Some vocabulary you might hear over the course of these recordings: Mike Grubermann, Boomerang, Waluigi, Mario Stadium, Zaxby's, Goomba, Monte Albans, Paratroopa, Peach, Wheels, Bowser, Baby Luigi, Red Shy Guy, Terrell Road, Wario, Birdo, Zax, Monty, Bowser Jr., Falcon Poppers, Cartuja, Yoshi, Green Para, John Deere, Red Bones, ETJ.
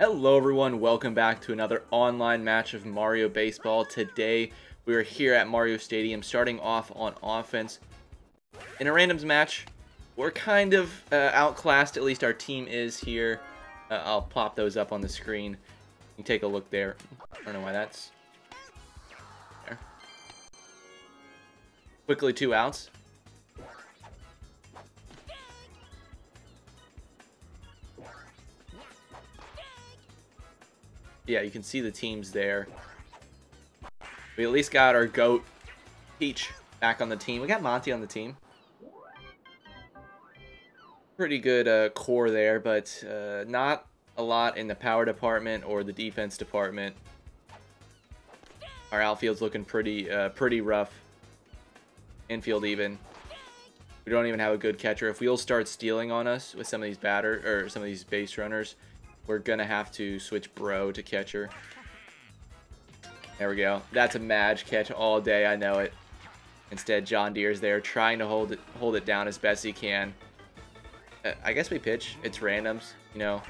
Hello everyone, welcome back to another online match of Mario Baseball. Today we are here at Mario Stadium starting off on offense. In a randoms match, we're kind of outclassed, at least our team is here. I'll pop those up on the screen. You can take a look there. I don't know why that's there. Quickly 2 outs. Yeah, you can see the teams there. We at least got our goat, Peach, back on the team. We got Monty on the team. Pretty good core there, but not a lot in the power department or the defense department. Our outfield's looking pretty rough. Infield even. We don't even have a good catcher. If Wheels start stealing on us with some of these base runners, we're gonna have to switch Bro to catcher. There we go. That's a Madge catch all day. I know it. Instead, John Deere's there trying to hold it down as best he can. I guess we pitch. It's randoms, you know.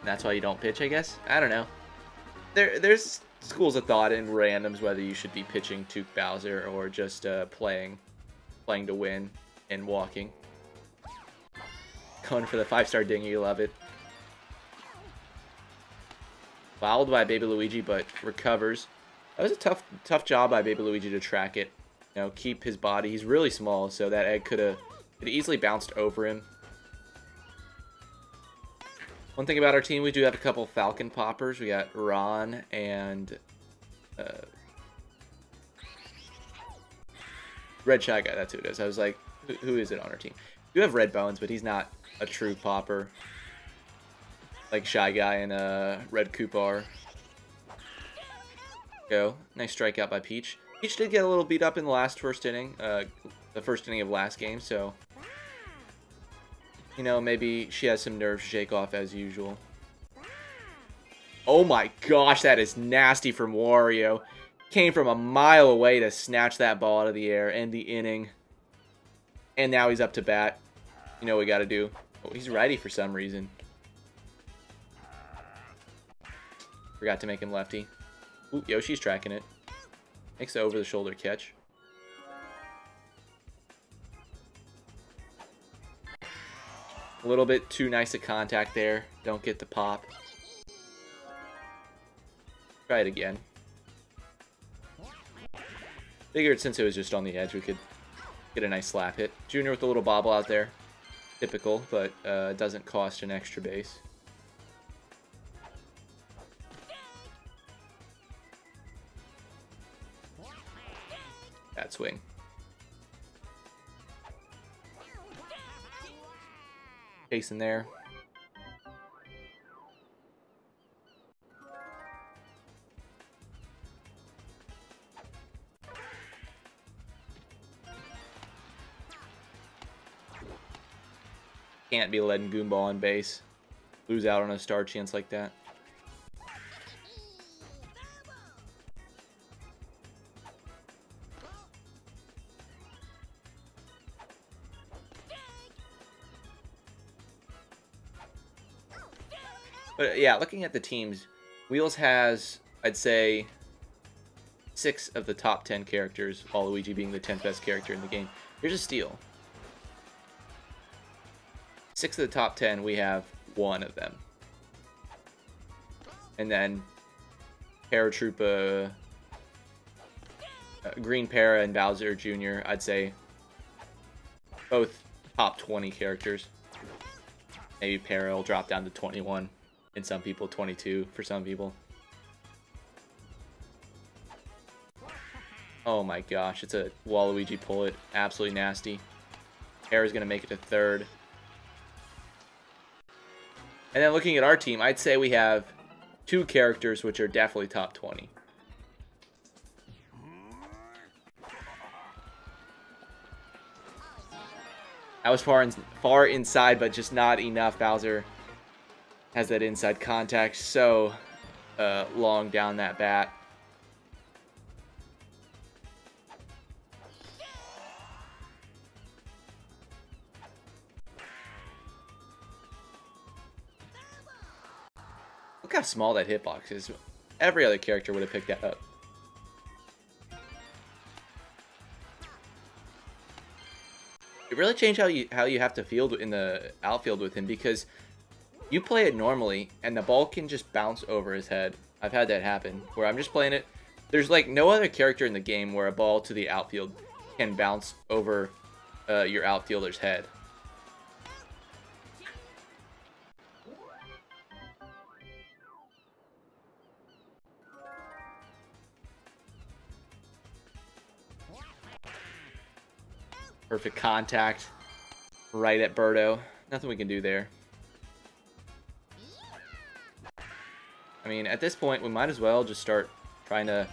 And that's why you don't pitch, I guess. I don't know. There's schools of thought in randoms whether you should be pitching to Bowser or just playing to win and walking. Going for the 5-star dinghy, you love it. Fouled by Baby Luigi, but recovers. That was a tough job by Baby Luigi to track it. You know, keep his body. He's really small, so that egg could have easily bounced over him. One thing about our team, we do have a couple Falcon Poppers. We got Ron and Red Shy Guy. That's who it is. I was like, who is it on our team? We do have Red Bones, but he's not a true popper like Shy Guy and Red Koopar. Go. Nice strikeout by Peach. Peach did get a little beat up in the first inning of last game, so you know, maybe she has some nerves to shake off as usual. Oh my gosh, that is nasty from Wario. Came from a mile away to snatch that ball out of the air, end the inning. And now he's up to bat. You know what we gotta do. Oh, he's righty for some reason. Forgot to make him lefty. Ooh, Yoshi's tracking it. Makes an over-the-shoulder catch. A little bit too nice of contact there. Don't get the pop. Try it again. Figured since it was just on the edge, we could get a nice slap hit. Junior with a little bobble out there. Typical, but doesn't cost an extra base. That swing. Chasing there. Can't be letting Goomba on base. Lose out on a star chance like that. But yeah, looking at the teams, Wheels has, I'd say, 6 of the top 10 characters, Waluigi being the 10th best character in the game. Here's a steal. 6 of the top 10, we have 1 of them. And then Paratroopa, Green Para, and Bowser Jr., I'd say both top 20 characters. Maybe Para will drop down to 21, and some people 22 for some people. Oh my gosh, it's a Waluigi pull it. Absolutely nasty. Para's going to make it to 3rd. And then looking at our team, I'd say we have 2 characters which are definitely top 20. That was far inside, but just not enough. Bowser has that inside contact so long down that bat. Look how small that hitbox is. Every other character would have picked that up. It really changed how you have to field in the outfield with him, because you play it normally and the ball can just bounce over his head. I've had that happen where I'm just playing it. There's like no other character in the game where a ball to the outfield can bounce over your outfielder's head. Perfect contact right at Birdo. Nothing we can do there. I mean, at this point, we might as well just start trying to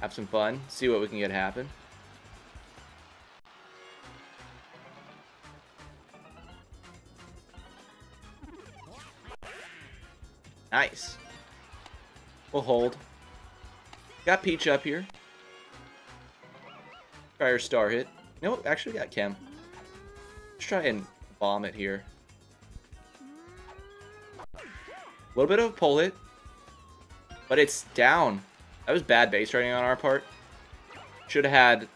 have some fun, see what we can get happen. Nice. We'll hold. Got Peach up here. Try her star hit. No, actually got Cam. Let's try and bomb it here. A little bit of a pull hit, but it's down. That was bad base running on our part. Should have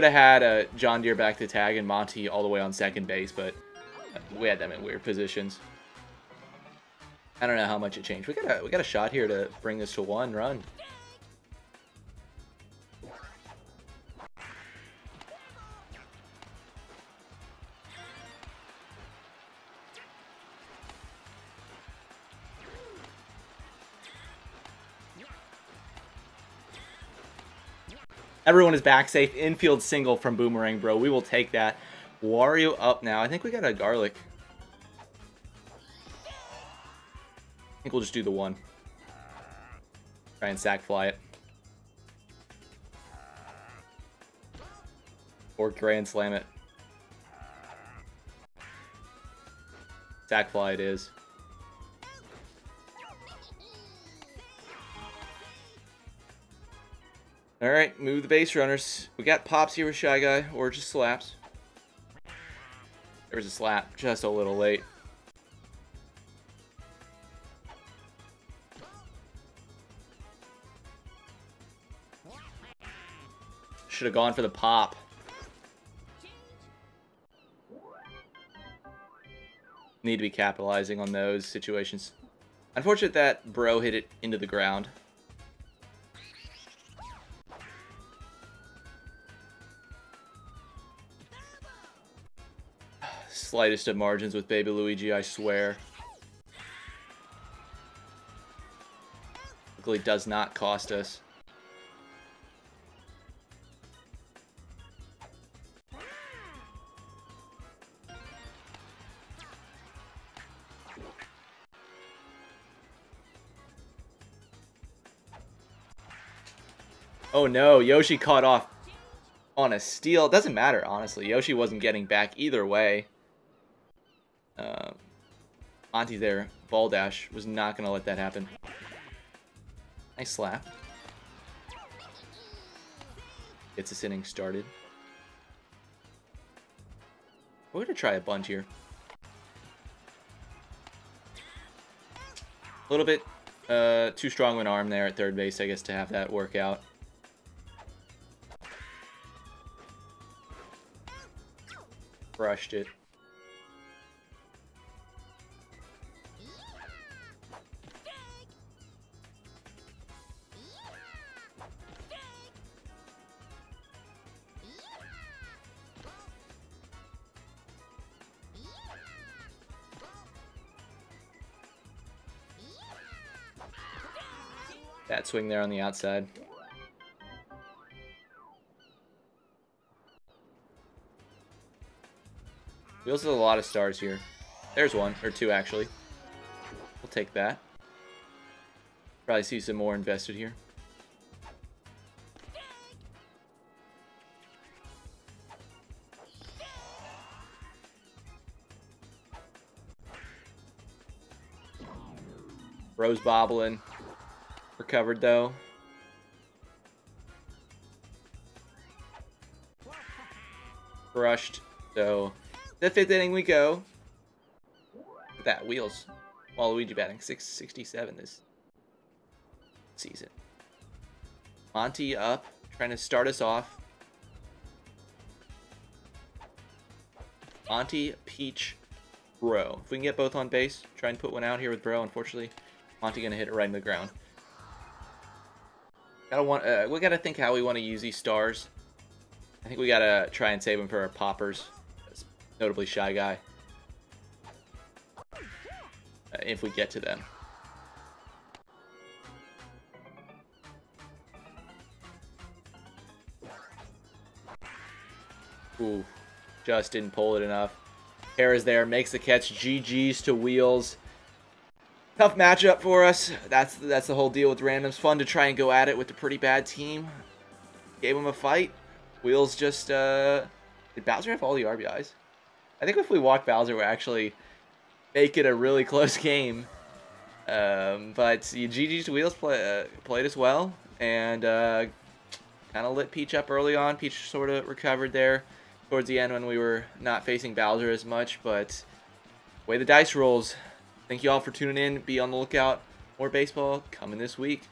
had a John Deere back to tag and Monty all the way on second base, but we had them in weird positions. I don't know how much it changed. We got a shot here to bring this to one run. Everyone is back safe. Infield single from Boomerang, bro. We will take that. Wario up now. I think we got a garlic. I think we'll just do the one. Try and sack fly it. Or grand slam it. Sack fly it is. Alright, move the base runners. We got pops here with Shy Guy, or just slaps. There was a slap, just a little late. Should have gone for the pop. Need to be capitalizing on those situations. Unfortunate that bro hit it into the ground. Slightest of margins with Baby Luigi, I swear. Luckily does not cost us. Oh no, Yoshi caught off on a steal. Doesn't matter, honestly. Yoshi wasn't getting back either way. Monty there, ball dash, was not going to let that happen. Nice slap. Gets this inning started. We're going to try a bunt here. A little bit too strong of an arm there at third base, I guess, to have that work out. Brushed it. That swing there on the outside. Wheels has a lot of stars here. There's one, or two actually. We'll take that. Probably see some more invested here. Rose bobbling. Recovered though. Crushed though. The fifth inning we go. that, Wheels. Waluigi batting 667 this season. Monty up, trying to start us off. Monty, Peach, Bro. If we can get both on base, try and put one out here with Bro. Unfortunately, Monty gonna hit it right in the ground. We gotta think how we want to use these stars. I think we gotta try and save them for our poppers, notably Shy Guy, if we get to them. Ooh, just didn't pull it enough. Para's there, makes the catch. GG's to Wheels. Tough matchup for us. That's the whole deal with randoms. Fun to try and go at it with a pretty bad team. Gave him a fight. Wheels just did Bowser have all the RBIs? I think if we walk Bowser, we'll actually make it a really close game. But GG's Wheels played as well, and kind of lit Peach up early on. Peach sort of recovered there towards the end when we were not facing Bowser as much. But way the dice rolls. Thank you all for tuning in. Be on the lookout. More baseball coming this week.